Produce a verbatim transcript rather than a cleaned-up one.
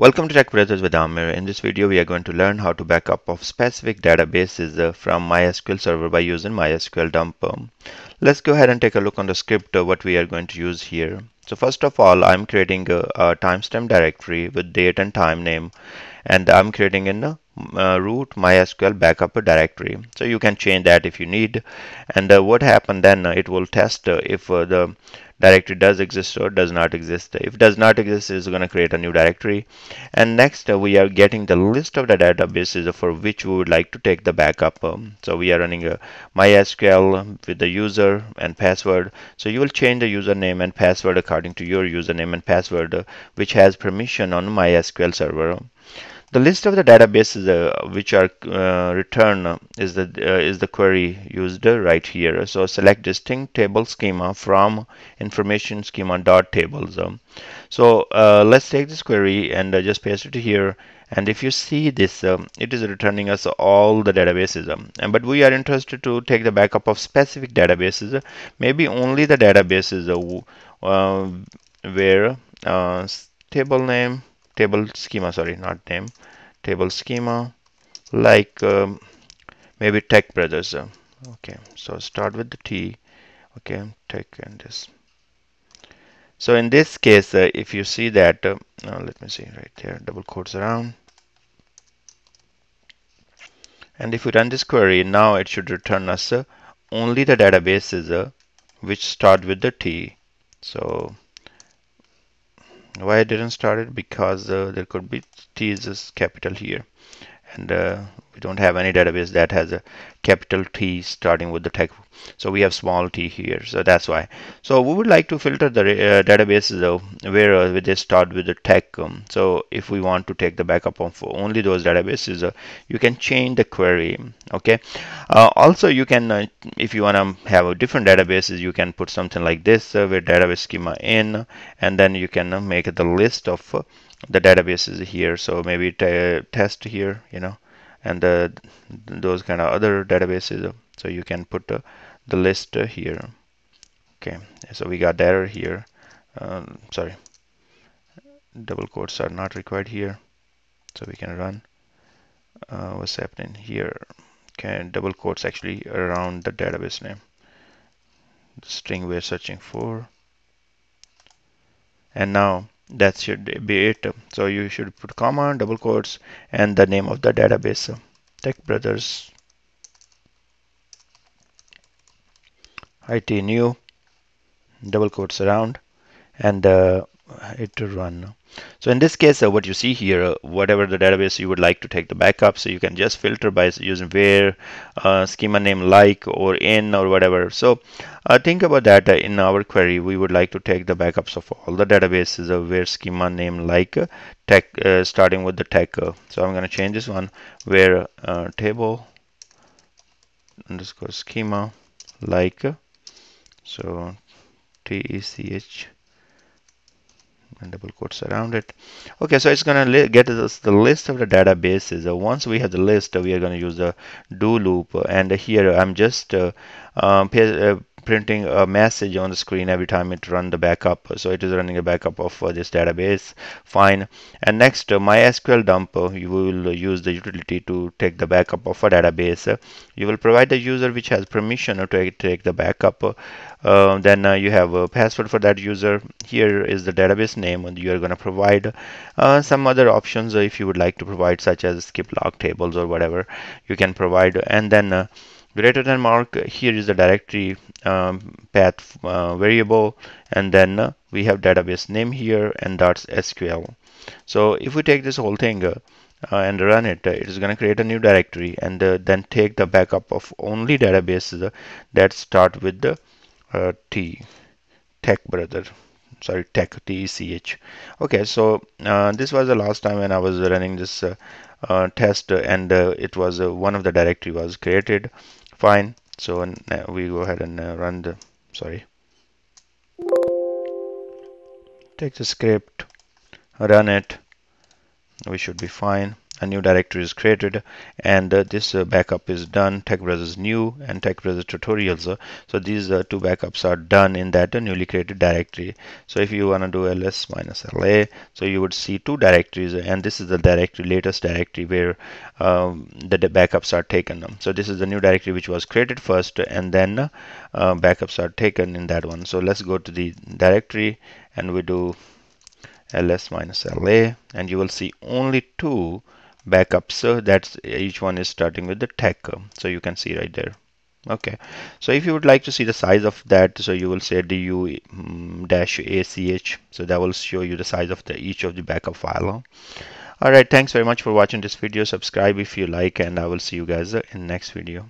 Welcome to Tech Brothers with Amir. In this video, we are going to learn how to back up of specific databases from MySQL server by using MySQL dump. Let's go ahead and take a look on the script what we are going to use here. So first of all, I'm creating a, a timestamp directory with date and time name, and I'm creating in a Uh, root MySQL backup directory. So you can change that if you need. And uh, what happened then, uh, it will test uh, if uh, the directory does exist or does not exist. If does not exist, it's going to create a new directory. And next uh, we are getting the list of the databases for which we would like to take the backup. Um, so we are running a MySQL with the user and password. So you will change the username and password according to your username and password uh, which has permission on MySQL server. The list of the databases uh, which are uh, returned is the uh, is the query used right here. So select distinct table schema from information schema dot tables. So uh, let's take this query and uh, just paste it here. And if you see this, um, it is returning us all the databases. Um, and, but we are interested to take the backup of specific databases, uh, maybe only the databases uh, uh, where uh, table name. table schema sorry not name table schema like um, maybe Tech Brothers. Okay, so start with the T. okay, tech and this. So in this case, uh, if you see that uh, now let me see right there, double quotes around, and if you run this query now, it should return us uh, only the databases uh, which start with the T. So why I didn't start it, because uh, there could be T is capital here, and uh, we don't have any database that has a capital T starting with the tech, so we have small t here, so that's why. So we would like to filter the uh, databases though where uh, they start with the tech. Um, so if we want to take the backup of only those databases, uh, you can change the query. Okay, uh, also you can uh, if you want to have a different databases, you can put something like this uh, with database schema in, and then you can uh, make the list of uh, the databases here. So maybe test here, you know, and uh, those kind of other databases. So you can put uh, the list uh, here. Okay, so we got the error here. Um, sorry, double quotes are not required here, so we can run. Uh, what's happening here? Okay, double quotes actually around the database name, the string we're searching for, and now that should be it. So you should put comma, double quotes, and the name of the database, Tech Brothers I T new, double quotes around, and uh, it to run. So in this case, uh, what you see here, uh, whatever the database you would like to take the backup, so you can just filter by using where, uh, schema name like, or in, or whatever. So uh, think about that. Uh, in our query, we would like to take the backups of all the databases uh, where schema name like uh, tech uh, starting with the tech. Uh, so I'm going to change this one where uh, table underscore schema like, uh, so T E C H and double quotes around it. Okay, so it's going to get us the list of the databases. Uh, once we have the list, uh, we are going to use the do loop, uh, and uh, here I'm just uh, um, uh, printing a message on the screen every time it runs the backup. So it is running a backup of uh, this database. Fine. And next, uh, MySQL dump, uh, you will uh, use the utility to take the backup of a database. Uh, you will provide the user which has permission to take the backup. Uh, Uh, then uh, you have a password for that user. Here is the database name, and you are going to provide uh, some other options uh, if you would like to provide, such as skip log tables or whatever you can provide. And then uh, greater than mark, here is the directory um, path uh, variable, and then uh, we have database name here, and that's S Q L. So if we take this whole thing uh, Uh, and run it, uh, it is going to create a new directory, and uh, then take the backup of only databases uh, that start with the Uh, T, Tech Brother, sorry, Tech, T E C H. Okay, so uh, this was the last time when I was running this uh, uh, test, and uh, it was uh, one of the directory was created. Fine, so uh, we go ahead and uh, run the, sorry, take the script, run it, we should be fine. a new directory is created, and uh, this uh, backup is done. Tech Brothers new and Tech Brothers tutorials. Uh, so these uh, two backups are done in that uh, newly created directory. So if you want to do ls minus la, so you would see two directories, and this is the directory, latest directory where um, the, the backups are taken. So this is the new directory which was created first, and then uh, uh, backups are taken in that one. So let's go to the directory and we do ls minus la, and you will see only two backups. Uh, that's each one is starting with the tech, so you can see right there. Okay, so if you would like to see the size of that, so you will say du dash ach, so that will show you the size of the each of the backup file. All right, thanks very much for watching this video. Subscribe if you like, and I will see you guys in next video.